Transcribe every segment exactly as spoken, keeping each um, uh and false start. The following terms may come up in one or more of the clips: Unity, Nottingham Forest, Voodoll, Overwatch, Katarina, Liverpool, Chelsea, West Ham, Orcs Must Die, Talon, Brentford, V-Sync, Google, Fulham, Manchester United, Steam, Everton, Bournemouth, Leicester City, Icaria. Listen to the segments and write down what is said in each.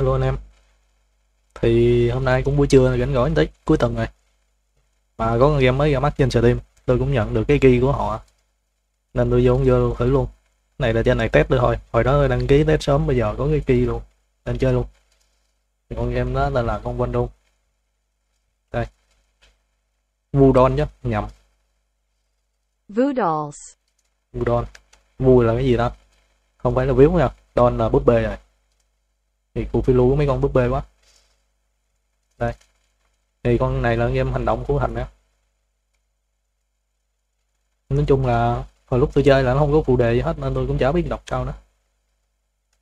Hello anh em. Thì hôm nay cũng buổi trưa rảnh rỗi tới cuối tuần rồi, mà có con game mới ra mắt trên Steam, tôi cũng nhận được cái key của họ nên tôi vô cũng vô thử luôn. Cái này là trên này test tôi thôi, hồi đó đăng ký test sớm, bây giờ có cái key luôn nên chơi luôn. Con game đó tên là con Voodoll đây, Voodoll chứ nhầm Voodolls. Voodoll vui là cái gì đó, không phải là víu nha, Don là búp bê rồi. Thì cụ phiêu lưu mấy con búp bê quá. Đây. Thì con này là game hành động của Thành á. Nói chung là hồi lúc tôi chơi là nó không có phụ đề gì hết nên tôi cũng chả biết đọc sao đó.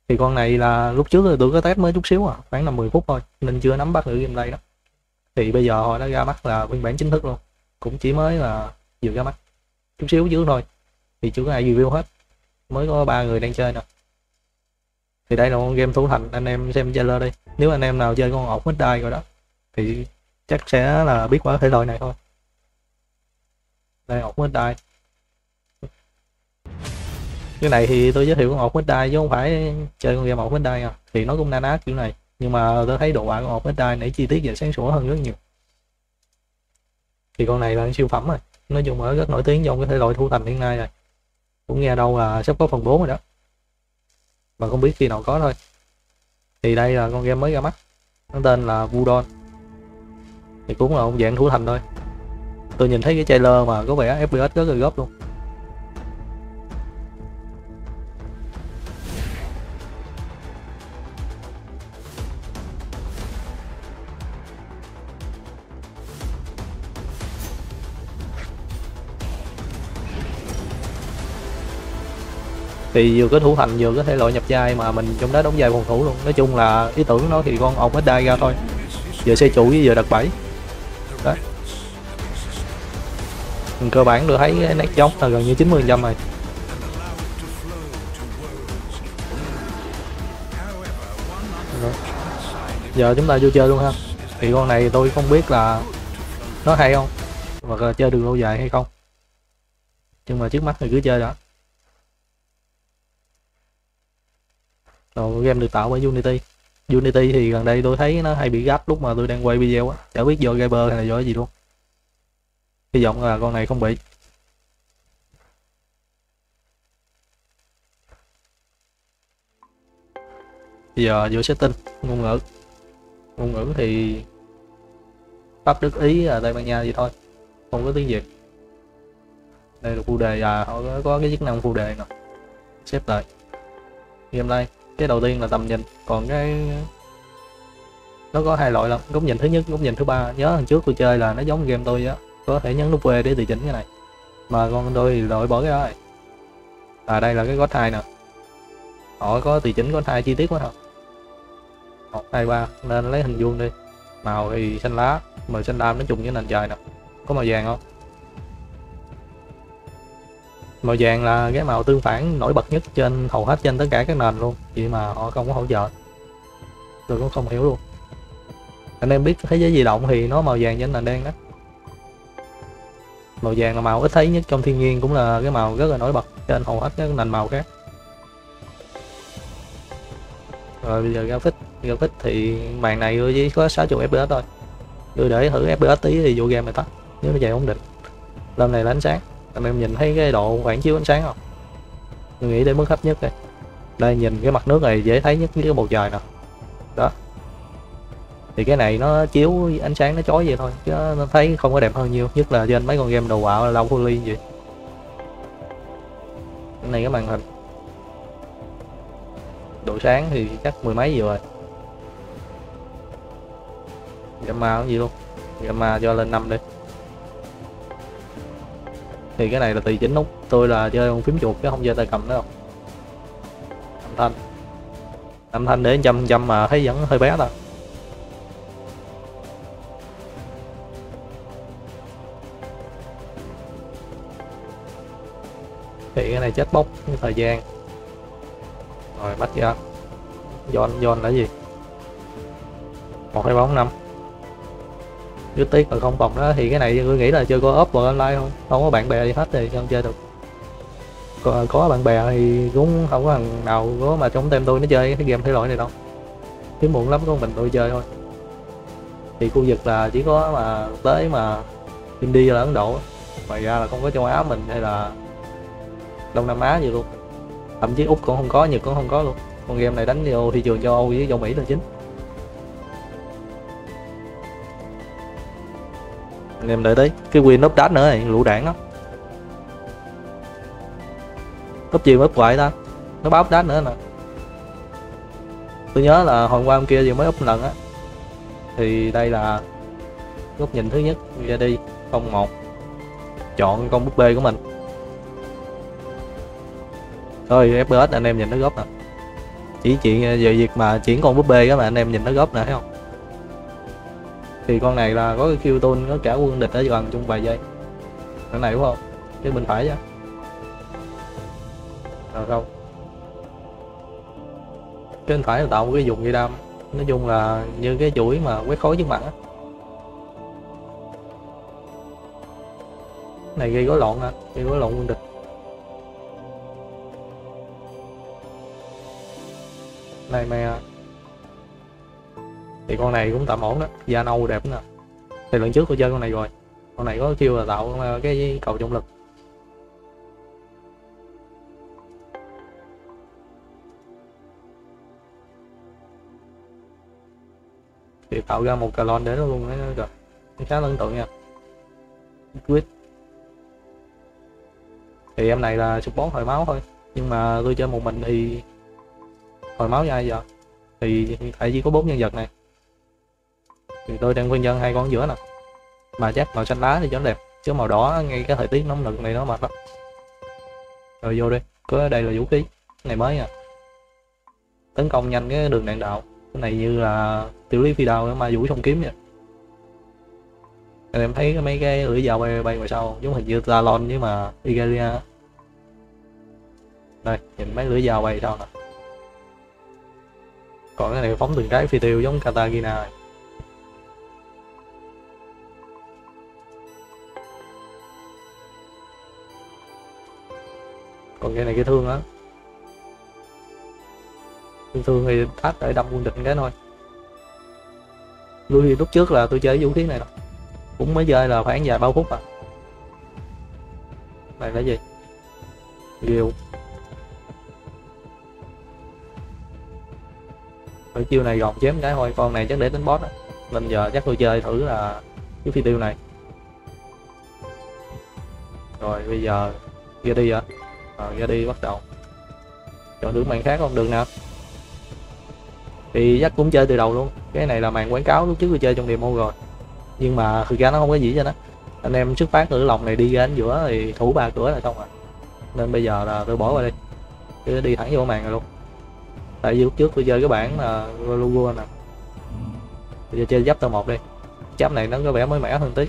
Thì con này là lúc trước tôi có test mới chút xíu à, khoảng là mười phút thôi nên chưa nắm bắt được game đây đó. Thì bây giờ họ đã ra mắt là phiên bản chính thức luôn, cũng chỉ mới là vừa ra mắt chút xíu dưới thôi. Thì chưa có ai review hết, mới có ba người đang chơi nè. Thì đây là con game thủ thành, anh em xem trailer đi. Nếu anh em nào chơi con Orcs Must Die rồi đó thì chắc sẽ là biết qua thể loại này thôi. Đây, Orcs Must Die. Cái này thì tôi giới thiệu con Orcs Must Die chứ không phải chơi con game Orcs Must Die à. Thì nó cũng na ná kiểu này, nhưng mà tôi thấy đồ họa của Orcs Must Die nãy chi tiết và sáng sủa hơn rất nhiều. Thì con này là siêu phẩm rồi, nói chung là rất nổi tiếng trong cái thể loại thủ thành hiện nay rồi. Cũng nghe đâu là sắp có phần bốn rồi đó, mà không biết khi nào có thôi. Thì đây là con game mới ra mắt, nó tên là Voodoll. Thì cũng là một dạng thủ thành thôi. Tôi nhìn thấy cái trailer mà có vẻ ép pê ét rất là gấp luôn. Thì vừa có thủ thành vừa có thể loại nhập giai mà mình trong đó đóng giai phòng thủ luôn. Nói chung là ý tưởng nó thì con Orcs Must Die ra thôi, giờ xây trụ với giờ đặt bẫy đó. Cơ bản được thấy cái nét giống là gần như chín mươi phần trăm rồi. Rồi giờ chúng ta vô chơi luôn ha. Thì con này tôi không biết là nó hay không hoặc là chơi được lâu dài hay không, nhưng mà trước mắt thì cứ chơi đã. Rồi, game được tạo bởi Unity. Unity thì gần đây tôi thấy nó hay bị gắt lúc mà tôi đang quay video á, chả biết do gamer hay là do gì luôn. Hy vọng là con này không bị. Bây giờ vô setting, ngôn ngữ. Ngôn ngữ thì Pháp, Đức, Ý, Tây Ban Nha gì thôi, không có tiếng Việt. Đây là phụ đề à, họ có cái chức năng phụ đề nè. Xếp lại. Game đây, cái đầu tiên là tầm nhìn, còn cái nó có hai loại lắm, góc nhìn thứ nhất, góc nhìn thứ ba. Nhớ lần trước tôi chơi là nó giống game tôi á, có thể nhấn nút V để tùy chỉnh cái này, mà con tôi thì đổi bỏ cái đó rồi. À đây là cái gót hai nè, họ có tùy chỉnh gót hai chi tiết quá hả, một hai ba nên lấy hình vuông đi. Màu thì xanh lá, màu xanh lam nó trùng với nền trời nè. Có màu vàng không? Màu vàng là cái màu tương phản nổi bật nhất trên hầu hết trên tất cả các nền luôn, vậy mà họ không có hỗ trợ, tôi cũng không hiểu luôn. Anh em biết thế giới di động thì nó màu vàng trên nền đen đó. Màu vàng là màu ít thấy nhất trong thiên nhiên, cũng là cái màu rất là nổi bật trên hầu hết các nền màu khác. Rồi bây giờ graphic, graphic thì màn này tôi chỉ có sáu mươi ép pê ét thôi, tôi để thử ép pê ét tí thì vụ game này tắt nếu nó chạy ổn định. Lên này là ánh sáng, anh em nhìn thấy cái độ phản chiếu ánh sáng không? Tôi nghĩ để mức thấp nhất đây. Đây nhìn cái mặt nước này dễ thấy nhất với cái bầu trời nè. Đó. Thì cái này nó chiếu ánh sáng nó chói vậy thôi chứ nó thấy không có đẹp hơn nhiều, nhất là trên mấy con game đồ họa lâu full liên gì. Cái này cái màn hình. Độ sáng thì chắc mười mấy gì rồi. Gamma cũng gì luôn. Gamma cho lên năm đi. Thì cái này là tùy chỉnh nút, tôi là chơi con phím chuột chứ không chơi tay cầm nữa đâu. Âm thanh, âm thanh để một trăm phần trăm mà thấy vẫn hơi bé thôi. Thì cái này chết bốc thời gian rồi bắt ra John. John là gì? Một hai ba bốn năm. Cứ tiếc là không phòng đó. Thì cái này tôi nghĩ là chơi co-op và online không, không có bạn bè gì hết thì không chơi được. Còn có bạn bè thì cũng không có thằng nào có mà trong tem tôi nó chơi cái game thể loại này đâu. chứ muộn lắm con mình tụi chơi thôi. Thì khu vực là chỉ có mà tới mà India là Ấn Độ, ngoài ra là không có châu Á mình hay là Đông Nam Á gì luôn, thậm chí Úc cũng không có, Nhật cũng không có luôn. Con game này đánh vô thị trường châu Âu với châu Mỹ là chính. Anh em đợi tí cái win ốp đá nữa này, lũ đảng lắm. Ốp gì mà ốp hoài ta, nó báo ốp đá nữa nè. Tôi nhớ là hồi qua hôm kia vừa mới ốp lần á. Thì đây là góc nhìn thứ nhất, ra đi không một, chọn con búp bê của mình. Thôi ép pê ét anh em nhìn nó góp nè, chỉ chuyện về việc mà chuyển con búp bê đó mà anh em nhìn nó góp nè, thấy không? Thì con này là có cái kill tool, có cả quân địch ở gần trong vài giây. Con này đúng không? Chứ bên phải chứ. Rồi không? Cái bên phải là tạo một cái vùng gây đam. Nói chung là như cái chuỗi mà quét khối trước mặt á. Cái này gây rối loạn hả? Gây rối loạn quân địch. Này mẹ. Thì con này cũng tạm ổn đó, da nâu đẹp nè. Thì lần trước tôi chơi con này rồi. Con này có kêu là tạo cái cầu trọng lực. Thì tạo ra một Talon để nó luôn đấy rồi. Nó khá là ấn tượng nha. Quyết. Thì em này là support hồi máu thôi. Nhưng mà tôi chơi một mình thì hồi máu với ai giờ? Thì tại vì có bốn nhân vật này. Thì tôi đang khuyên dân hai con giữa nè. Mà chắc màu xanh lá thì cho nó đẹp, chứ màu đỏ ngay cái thời tiết nóng nực này nó mệt lắm. Rồi vô đi, có đây là vũ khí. Cái này mới nha. Tấn công nhanh cái đường đạn đạo. Cái này như là tiểu lý phi đao mà vũ song kiếm nha. Em thấy mấy cái lưỡi dao bay, bay ngoài sau, giống hình như Talon với mà Icaria. Đây, nhìn mấy lưỡi dao bay sau nè. Còn cái này phóng từng trái phi tiêu giống Katarina này. Còn cái này cái thương á, thương thương thì thách để đâm quân địch cái thôi. Lui lúc trước là tôi chơi vũ khí này rồi, cũng mới chơi là khoảng vài bao phút à. Này là gì? Điều ở chiêu này gọt chém cái thôi, con này chắc để tính boss á, nên giờ chắc tôi chơi thử là cái phi tiêu này. Rồi bây giờ ra đi vậy, à, ra đi bắt đầu chọn đường màn khác không được nào thì chắc cũng chơi từ đầu luôn. Cái này là màn quảng cáo lúc trước tôi chơi trong demo rồi, nhưng mà thực ra nó không có gì cho nó. Anh em xuất phát từ lòng này đi ra đến giữa thì thủ ba cửa là xong rồi, nên bây giờ là tôi bỏ qua đi, cứ đi thẳng vô màn rồi luôn. Tại vì lúc trước tôi chơi cái bản là logo nè. Bây giờ chơi giáp tờ một đi. Giáp này nó có vẻ mới mẻ hơn tí.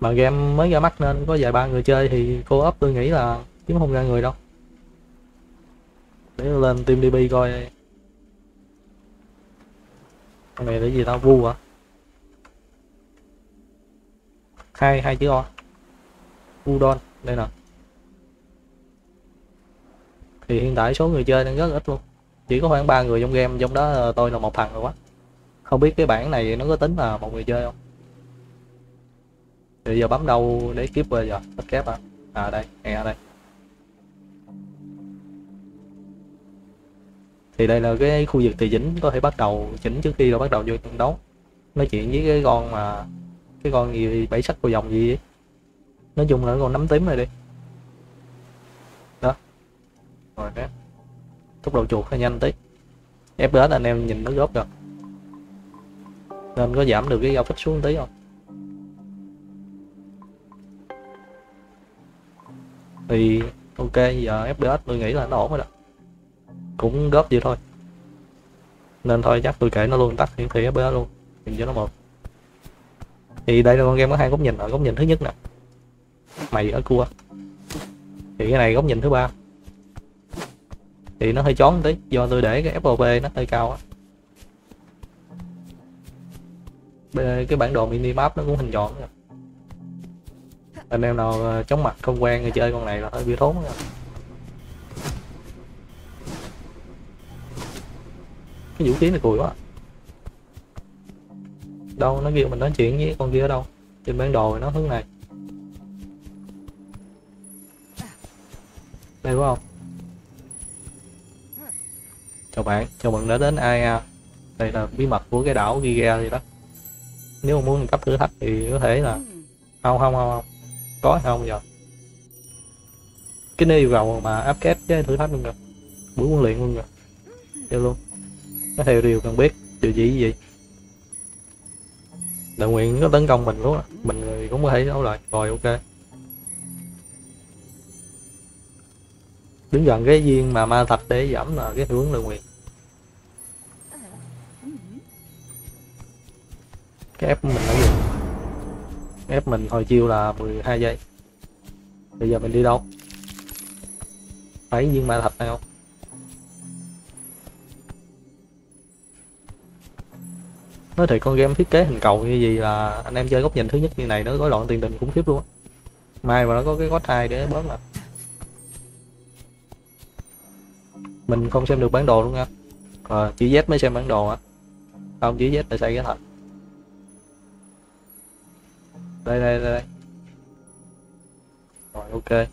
Mà game mới ra mắt nên có vài ba người chơi thì co-op tôi nghĩ là kiếm không ra người đâu. Để lên team đê pê coi. Con này để gì tao vu hả? Hai hai chữ O. Voodoll đây nè. Thì hiện tại số người chơi đang rất ít luôn, chỉ có khoảng ba người trong game, trong đó tôi là một thằng rồi. Quá không biết cái bản này nó có tính là một người chơi không. Thì giờ bấm đâu để kiếp về giờ tất kép à? À đây, nghe đây. Thì đây là cái khu vực thì chỉnh, có thể bắt đầu chỉnh trước khi rồi bắt đầu vô trận đấu. Nói chuyện với cái con mà cái con gì bảy sách của dòng gì ấy. Nói chung là con nấm tím này đi. Rồi nè, tốc độ chuột hơi nhanh tí. ép pê ét anh em nhìn nó góp rồi, nên có giảm được cái graphic xuống tí không. Thì ok, giờ ép pê ét tôi nghĩ là nó ổn rồi đó, cũng góp vậy thôi. Nên thôi chắc tôi kệ nó luôn, tắt hiển thị ép pê ét luôn, nhìn cho nó một. Thì đây là con game có hai góc nhìn, ở góc nhìn thứ nhất nè, mày ở cua. Thì cái này góc nhìn thứ ba. Thì nó hơi chón tí, do tôi để cái ép pê nó hơi cao á. Cái bản đồ minimap nó cũng hình tròn rồi. Anh em nào chóng mặt không quen người chơi con này là hơi bị thốn rồi. Cái vũ khí này cùi quá. Đâu nó kêu mình nói chuyện với con kia ở đâu? Trên bản đồ nó hướng này. Đây phải không? Chào bạn, chào bạn đã đến ai a. Đây là bí mật của cái đảo Giga gì đó. Nếu mà muốn cấp thử thách thì có thể là không không không không có không giờ cái nơi vào mà áp kết cái thử thách luôn rồi, buổi huấn luyện luôn rồi, theo luôn nó theo điều cần biết điều gì gì đại nguyện nó tấn công mình luôn, mình người cũng có thể đấu lại rồi. Ok, đứng gần cái viên mà ma thạch để giảm là cái hướng đại nguyện. Cái ép mình là gì? Ép mình hồi chiều là mười hai giây. Bây giờ mình đi đâu? Phải viên ma thạch này không? Nói thiệt con game thiết kế hình cầu như gì là anh em chơi góc nhìn thứ nhất như này nó gói loạn tiền đình khủng khiếp luôn á. Mai mà nó có cái gót hai để bớt là mình không xem được bản đồ luôn nha. Ờ, chỉ Z mới xem bản đồ á. Không chỉ Z để xây cái thật. Đây đây đây đây. Rồi ok.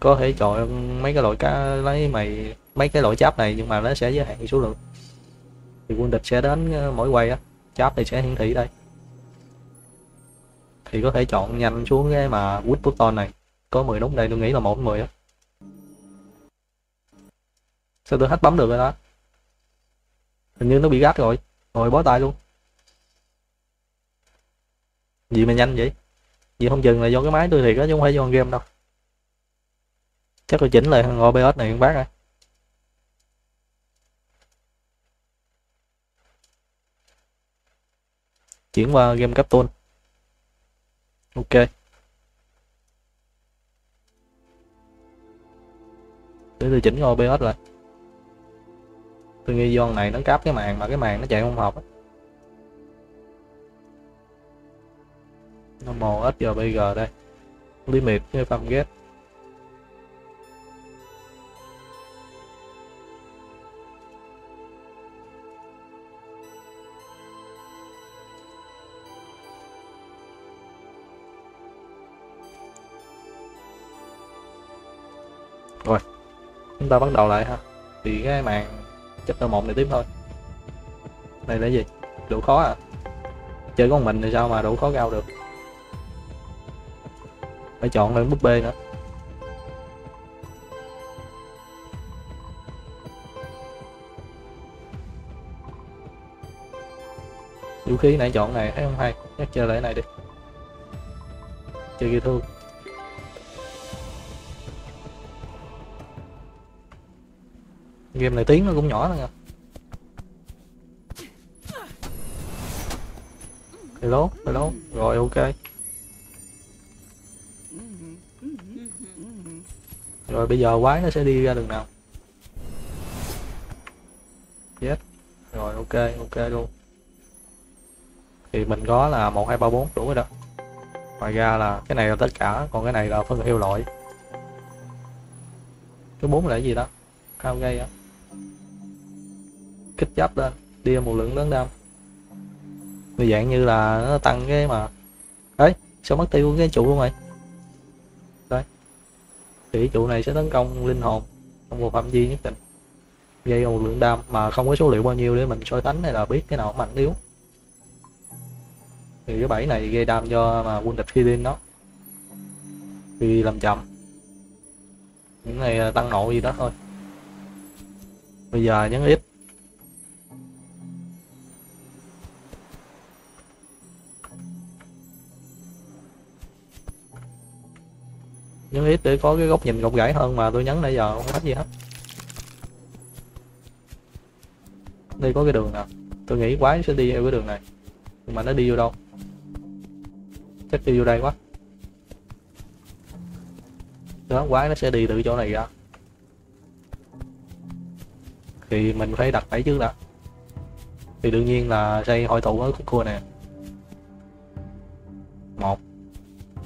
Có thể chọn mấy cái loại cá lấy mày mấy cái loại cháp này nhưng mà nó sẽ giới hạn số lượng. Thì quân địch sẽ đến mỗi quay á, cháp thì sẽ hiển thị đây. Thì có thể chọn nhanh xuống cái mà quýt button này. Có mười nút đây tôi nghĩ là một đến mười á. Sao tôi hết bấm được rồi đó. Hình như nó bị gắt rồi. Rồi bó tay luôn. Gì mà nhanh vậy? Vì không chừng là do cái máy tôi thiệt á chứ không phải do game đâu. Chắc tôi chỉnh lại thằng o bê ét này bác ơi. Chuyển qua game Captain. Ok. Để tôi chỉnh o bê ét lại. Tôi nghi do này nó cáp cái màn mà cái màn nó chạy không hợp á. Nó màu ít giờ bây giờ đây limit cái farm gate rồi chúng ta bắt đầu lại ha. Thì cái màn chapter một này tiếp thôi. Này là gì? Độ khó à? Chơi con mình thì sao mà độ khó cao được. Phải chọn lên búp bê nữa. Vũ khí nãy chọn này thấy không hay, chắc chơi lại này đi. Chơi kia thương. Game này tiếng nó cũng nhỏ nữa nha. Hello, hello. Rồi ok. Rồi bây giờ quái nó sẽ đi ra đường nào? Yes. Rồi ok, ok luôn. Thì mình có là một, hai, ba, bốn đủ rồi đó. Ngoài ra là cái này là tất cả, còn cái này là phân theo loại. Cái bốn là cái gì đó? Cao gây á. Kích giáp lên, đi một lượng lớn đam. Như dạng như là nó tăng cái mà. Ấy, sao mất tiêu cái trụ luôn rồi? Thì trụ này sẽ tấn công linh hồn trong một phạm vi nhất định, gây một lượng đam mà không có số liệu bao nhiêu để mình soi tánh hay là biết cái nào mạnh yếu. Thì cái bẫy này gây đam do mà quân địch khi lên nó vì làm chậm. Những này tăng nộ gì đó thôi. Bây giờ nhấn ít nhấn ít để có cái góc nhìn rộng rãi hơn mà tôi nhấn nãy giờ không hết gì hết. Đây có cái đường nào tôi nghĩ quái sẽ đi theo cái đường này nhưng mà nó đi vô đâu? Chắc đi vô đây quá đó. Quái nó sẽ đi từ chỗ này ra thì mình phải đặt bẫy trước đã. Thì đương nhiên là xây hội tụ ở khúc cua nè, một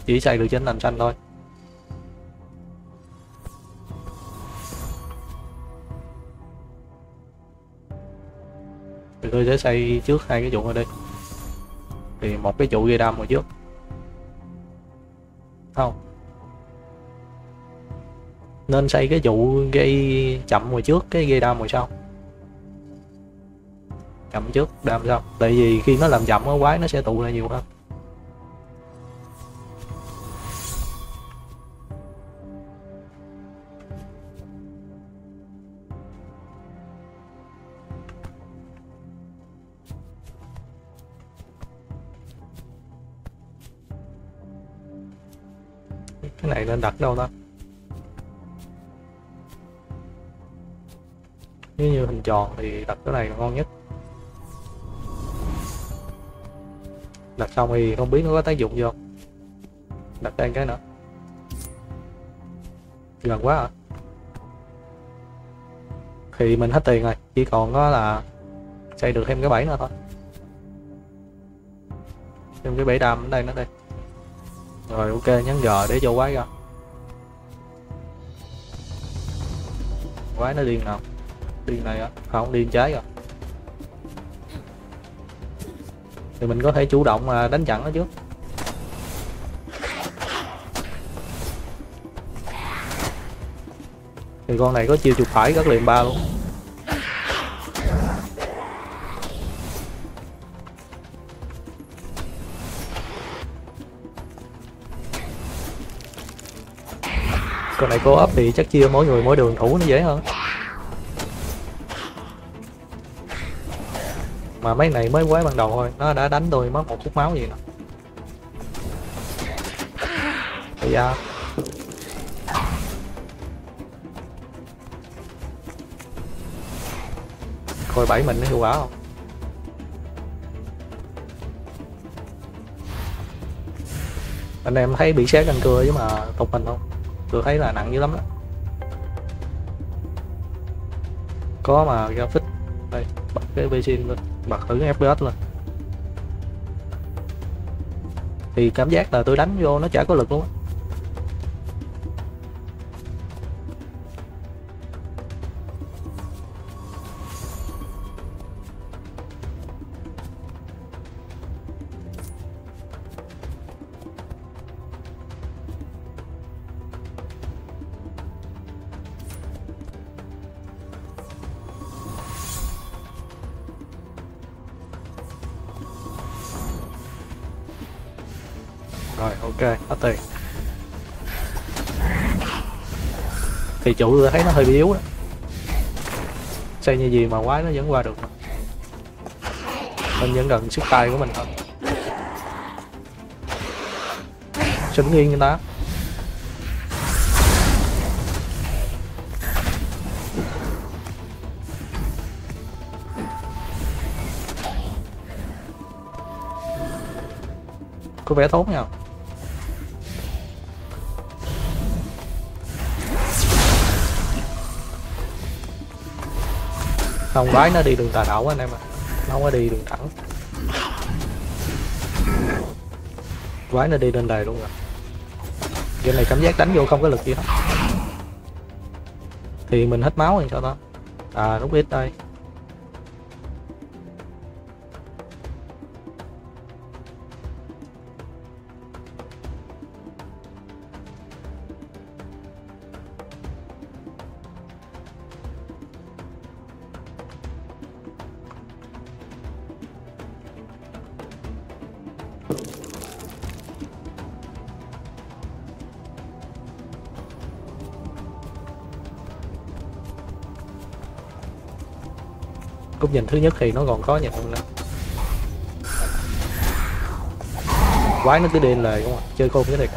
chỉ xây được trên nền xanh thôi. Thì tôi sẽ xây trước hai cái trụ ở đây, thì một cái trụ gây đam hồi trước không nên xây cái trụ gây chậm hồi trước, cái gây đam hồi sau, chậm trước đam sau, tại vì khi nó làm chậm quá quái nó sẽ tụ lại nhiều hơn. Cái này nên đặt đâu ta? Nếu như hình tròn thì đặt cái này là ngon nhất. Đặt xong thì không biết nó có tác dụng gì không. Đặt đây cái nữa. Gần quá à. Thì mình hết tiền rồi, chỉ còn có là xây được thêm cái bẫy nữa thôi. Thêm cái bẫy đam ở đây nó đây. Rồi ok, nhấn G để vô quái ra. Quái nó điên nào. Điên này á, không điên trái rồi. Thì mình có thể chủ động mà đánh chặn nó trước. Thì con này có chiêu chuột phải rất liền ba luôn. Còn này cô ấp thì chắc chia mỗi người mỗi đường thủ nó dễ hơn. Mà mấy này mới quái ban đầu thôi, nó đã đánh tôi mất một chút máu gì nè. Bây giờ coi bẫy mình nó hiệu quả không. Anh em thấy bị xét ăn cưa với mà tục mình không? Tôi thấy là nặng dữ lắm đó. Có mà graphic đây, bật cái V-Sync lên, bật thử cái ép pê ét lên. Thì cảm giác là tôi đánh vô nó chả có lực luôn á. Rồi ok, hết tiền. Thì chủ tôi thấy nó hơi bị yếu đó. Xây như gì mà quái nó vẫn qua được. Mình vẫn gần sức tay của mình thôi. Sỉnh nghiêng người ta. Có vẻ tốt nha. Không, quái nó đi đường tà đạo anh em ạ. À. Nó không có đi đường thẳng. Quái nó đi lên đầy luôn rồi. Game này cảm giác đánh vô không có lực gì hết. Thì mình hết máu rồi sao đó. À lúc ít đây. Cúp nhìn thứ nhất thì nó còn khó nhìn hơn nữa. Quái nó cứ điên lời không ạ, chơi khôn cái thiệt.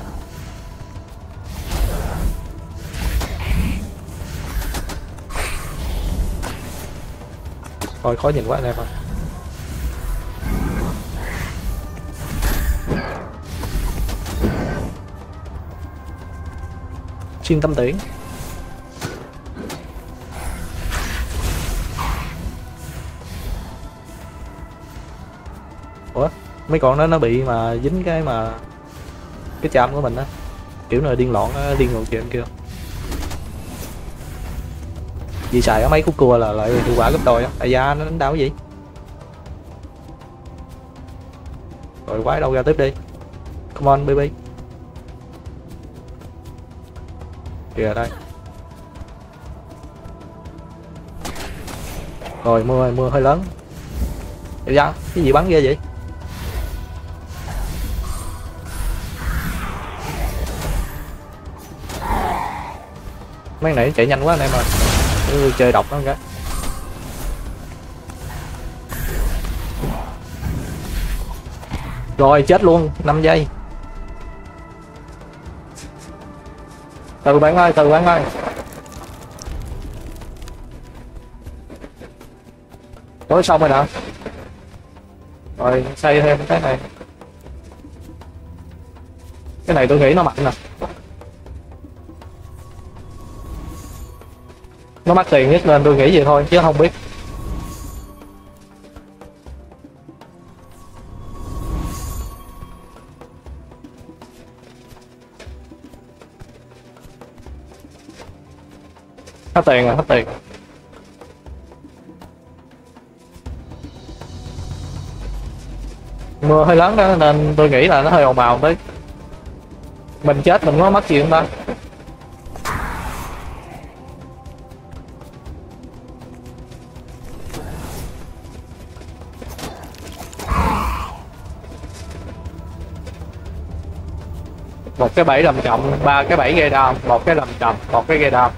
Thôi khó nhìn quá anh em ạ. Xuyên tâm tiễn. Mấy con đó nó bị mà dính cái mà cái chạm của mình á, kiểu là điên loạn á, điên loạn chuyện kia. Vì xài ở mấy khúc cua là lại hiệu quả gấp đôi á. À da, nó đánh đau cái gì? Rồi quái đâu ra tiếp đi. Come on baby. Kìa đây. Rồi mưa mưa hơi lớn. Vậy ra, cái gì bắn ghê vậy? Mấy này chạy nhanh quá anh em ơi. Ừ, chơi độc lắm cả. Rồi chết luôn, năm giây. Từ bạn ơi, từ bạn ơi. Tối xong rồi nè. Rồi xây thêm cái này. Cái này tôi nghĩ nó mạnh nè. Nó mắc tiền nhất nên tôi nghĩ vậy thôi chứ không biết. Hết tiền rồi, hết tiền. Mưa hơi lớn đó nên tôi nghĩ là nó hơi ồn ào tí. Mình chết mình có mất gì không ta? Một cái bẫy làm chậm, ba cái bẫy gây đau, một cái làm chậm, một cái gây đau.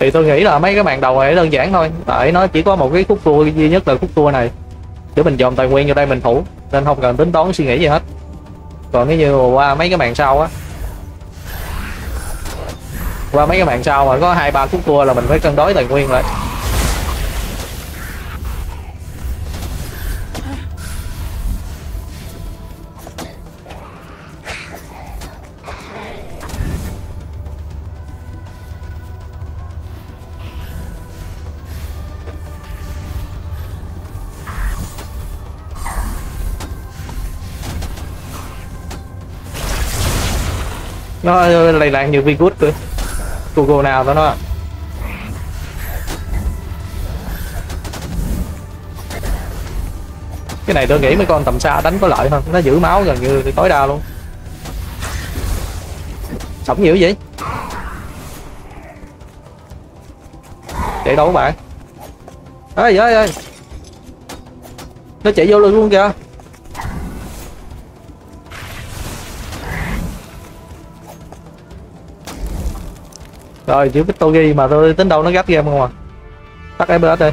Thì tôi nghĩ là mấy cái màn đầu này đơn giản thôi, tại nó chỉ có một cái khúc tour duy nhất là khúc tour này để mình dồn tài nguyên vô đây mình thủ, nên không cần tính toán suy nghĩ gì hết. Còn nếu như qua mấy cái màn sau á, qua mấy cái màn sau mà có hai ba khúc tour là mình phải cân đối tài nguyên lại. Nó lây lan như virus cơ. Google nào đó nó. Cái này tôi nghĩ mấy con tầm xa đánh có lợi hơn, nó giữ máu gần như tối đa luôn. Sống nhiều vậy? Chạy đâu các bạn? Ê ơi ơi. Nó chạy vô luôn kìa. Rồi chữ Victor ghi mà tôi tính đâu nó gấp game không à. Tắt o bê ét đi.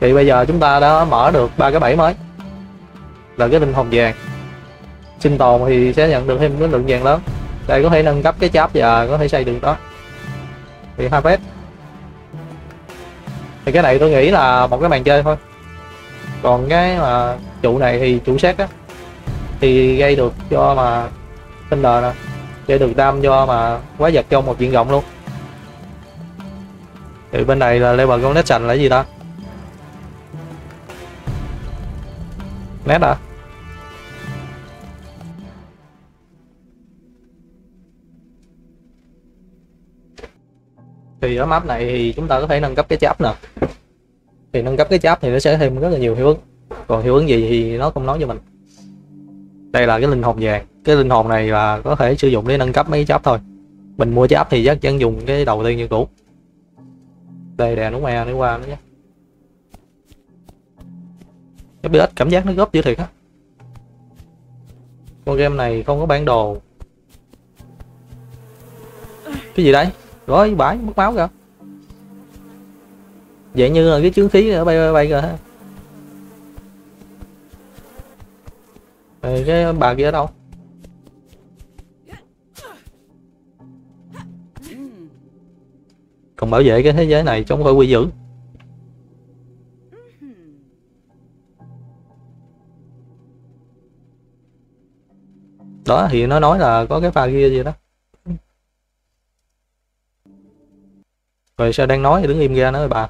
Thì bây giờ chúng ta đã mở được ba cái bẫy mới. Là cái linh hồn vàng. Sinh tồn thì sẽ nhận được thêm cái lượng vàng lớn. Đây có thể nâng cấp cái cháp và có thể xây đường đó. Thì harvest. Thì cái này tôi nghĩ là một cái màn chơi thôi. Còn cái mà trụ này thì trụ xét á. Thì gây được cho mà Thunder nè. Để được đam do mà quái vật trong một diện rộng luôn. Thì bên này là level connection là gì ta? Nét hả? Thì ở map này thì chúng ta có thể nâng cấp cái cháp nè. Thì nâng cấp cái cháp thì nó sẽ thêm rất là nhiều hiệu ứng. Còn hiệu ứng gì thì nó không nói cho mình. Đây là cái linh hồn vàng. Cái linh hồn này là có thể sử dụng để nâng cấp mấy cháp thôi. Mình mua cháp thì chắc chắn dùng cái đầu tiên như cũ. Đây đè đúng e để qua nữa nhé. Cái bê ét cảm giác nó góp dữ thiệt á. Con game này không có bản đồ. Cái gì đây? Rồi bãi mất máu kìa. Vậy như là cái chướng khí ở bay bay bay kìa ha. Cái bà kia ở đâu? Còn bảo vệ cái thế giới này chống khỏi quỷ dữ. Đó thì nó nói là có cái pha kia gì đó. Rồi sao đang nói thì đứng im ra nói bà.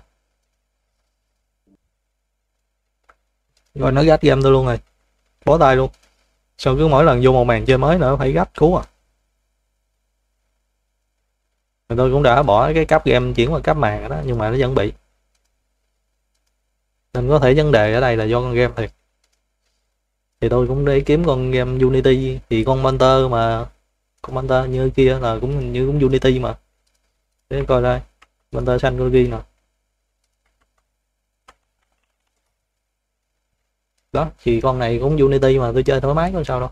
Rồi nó gắt game tôi luôn rồi, bó tay luôn. Xong cứ mỗi lần vô một màn chơi mới nữa phải gắt cứu à. Rồi tôi cũng đã bỏ cái cấp game chuyển qua cấp màn đó, nhưng mà nó vẫn bị. Nên có thể vấn đề ở đây là do con game thiệt. Thì tôi cũng để kiếm con game Unity, thì con Monster mà con Monster như kia là cũng hình như cũng Unity mà. Để em coi đây, Monster xanh coi ghi nè. Đó, thì con này cũng Unity mà tôi chơi thoải mái có sao đâu.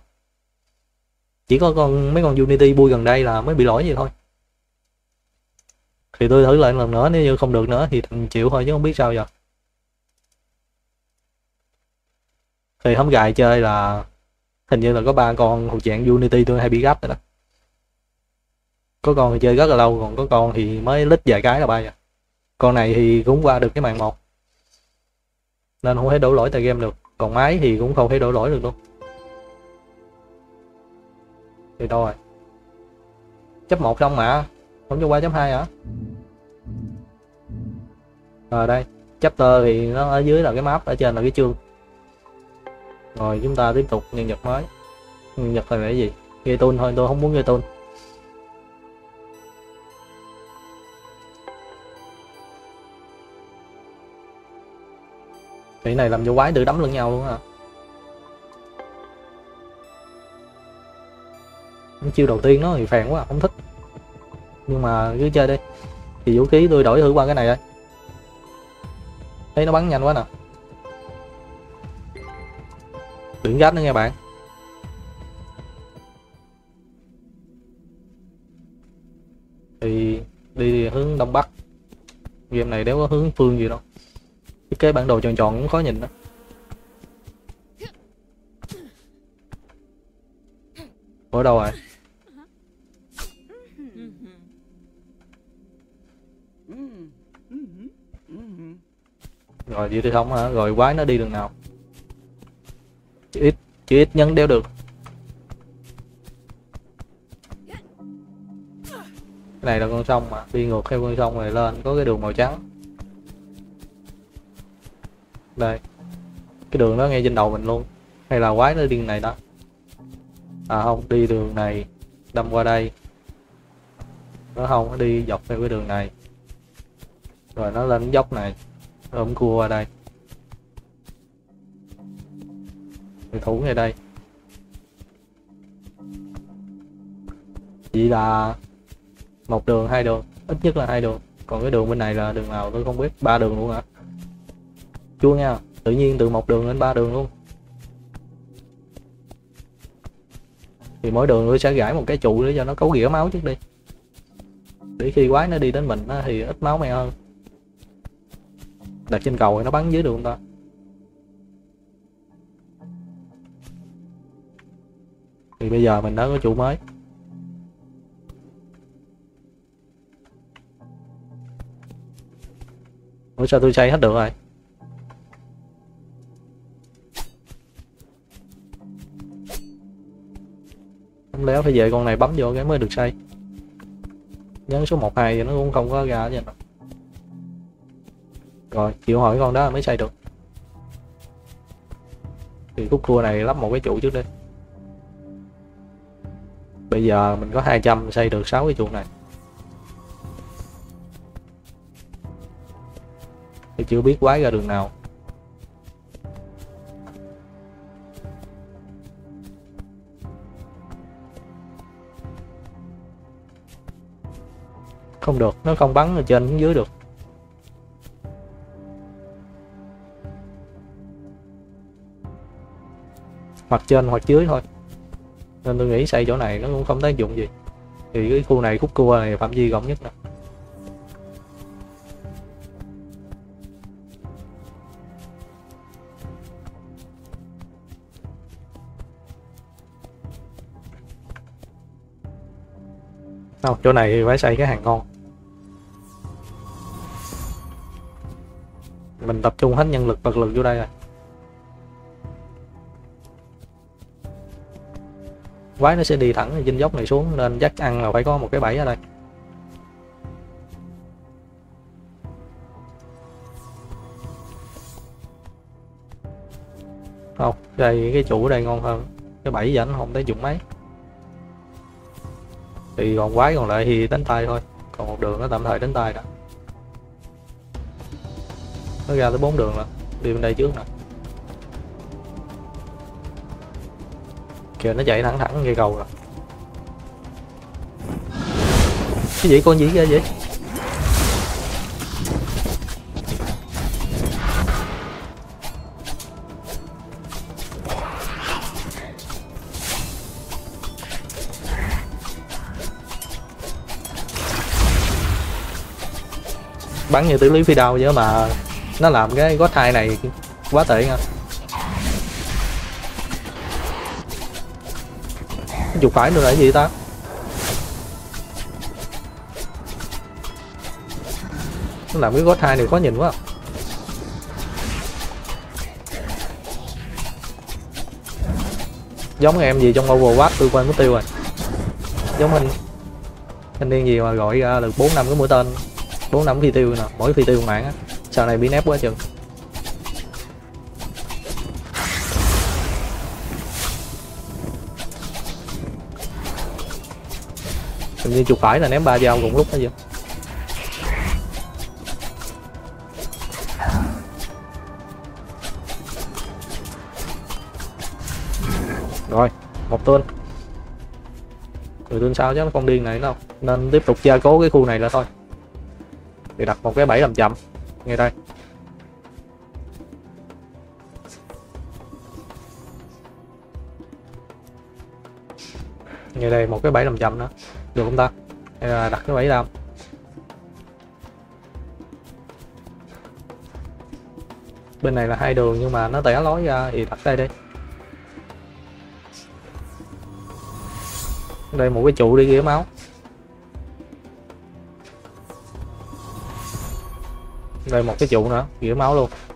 Chỉ có con mấy con Unity bui gần đây là mới bị lỗi vậy thôi. Thì tôi thử lại lần nữa, nếu như không được nữa thì thằng chịu thôi chứ không biết sao giờ. Thì hóm gài chơi là hình như là có ba con thuộc dạng Unity tôi hay bị gấp rồi đó. Có con thì chơi rất là lâu, còn có con thì mới lít vài cái là bay à. Con này thì cũng qua được cái màn một nên không thể đổ lỗi tại game được, còn máy thì cũng không thể đổ lỗi được luôn. Thì đâu rồi, chấp một xong mà không cho qua chấp hai hả? Rồi đây, chapter thì nó ở dưới là cái map, ở trên là cái chương. Rồi chúng ta tiếp tục nhân vật mới. Nhân vật này là cái gì? Gây tôn thôi, tôi không muốn gây tôn. Cái này làm cho quái tự đấm lẫn nhau luôn hả? Chiêu đầu tiên nó thì phèn quá, không thích. Nhưng mà cứ chơi đi. Thì vũ khí tôi đổi thử qua cái này đây. Thấy nó bắn nhanh quá nè. Đừng gáp nữa nha bạn. Thì đi hướng đông bắc. Game này đéo có hướng phương gì đâu. Cái bản đồ tròn tròn cũng khó nhìn đó. Ở đâu rồi? Rồi vậy thì không hả? Rồi quái nó đi đường nào? Chữ ít, chữ ít nhấn đeo được. Cái này là con sông mà, đi ngược theo con sông này lên có cái đường màu trắng. Đây, cái đường đó ngay trên đầu mình luôn. Hay là quái nó đi đường này đó. À không, đi đường này đâm qua đây. Nó không, nó đi dọc theo cái đường này. Rồi nó lên dốc này. Ôm cua qua đây. Thì thủ ngay đây. Chỉ là một đường, hai đường, ít nhất là hai đường. Còn cái đường bên này là đường nào tôi không biết. Ba đường luôn hả? Chua nha, tự nhiên từ một đường đến ba đường luôn. Thì mỗi đường tôi sẽ gãi một cái trụ để cho nó cấu ghỉa máu trước đi, để khi quái nó đi đến mình á, thì ít máu mẹ hơn. Đặt trên cầu thì nó bắn dưới đường ta. Thì bây giờ mình đã có trụ mới. Ủa sao tôi xây hết được rồi? Léo phải về con này bấm vô cái mới được xây. Nhấn số một hai thì nó cũng không có ra vậy. Rồi chịu hỏi con đó mới xây được. Thì khúc cua này lắp một cái trụ trước đi. Bây giờ mình có hai trăm xây được sáu cái trụ này. Thì chưa biết quái ra đường nào. Không được, nó không bắn ở trên xuống dưới được. Hoặc trên hoặc dưới thôi. Nên tôi nghĩ xây chỗ này nó cũng không tác dụng gì. Thì cái khu này, khúc cua này phạm vi rộng nhất nè. Không, chỗ này thì phải xây cái hàng ngon. Mình tập trung hết nhân lực vật lực vô đây rồi. Quái nó sẽ đi thẳng trên dốc này xuống nên chắc ăn là phải có một cái bẫy ở đây. Không, đây cái chủ đây ngon hơn. Cái bẫy giờ anh không tới dùng máy. Thì còn quái còn lại thì đánh tay thôi. Còn một đường nó tạm thời đánh tay nè. Nó ra tới bốn đường rồi. Đi bên đây trước nè. Kìa nó chạy thẳng thẳng ngay cầu rồi. Cái gì con gì ra vậy? Bắn như tử lý phi đao vậy mà nó làm cái gót hai này quá tệ nha. Chụp phải nữa là gì ta? Nó làm cái gót hai này khó nhìn quá. Giống em gì trong Overwatch tôi quên mất tiêu rồi. Giống hình thanh niên gì mà gọi ra được bốn năm cái mũi tên, bốn năm phi tiêu nè, mỗi phi tiêu mạng á. Sau này bị nép quá chừng. Hình như chuột phải là ném ba dao cùng lúc đó vậy. Rồi, một tuần. Rồi tuần sau chắc con điên này đâu. Nên tiếp tục gia cố cái khu này là thôi. Thì đặt một cái bẫy làm chậm ngay đây. Ngay đây một cái bẫy làm chậm nữa. Được không ta? Hay là đặt cái bẫy làm. Bên này là hai đường nhưng mà nó tẻ lối ra thì đặt đây đi. Đây một cái trụ đi ghế máu. Đây một cái trụ nữa, ghĩa máu luôn.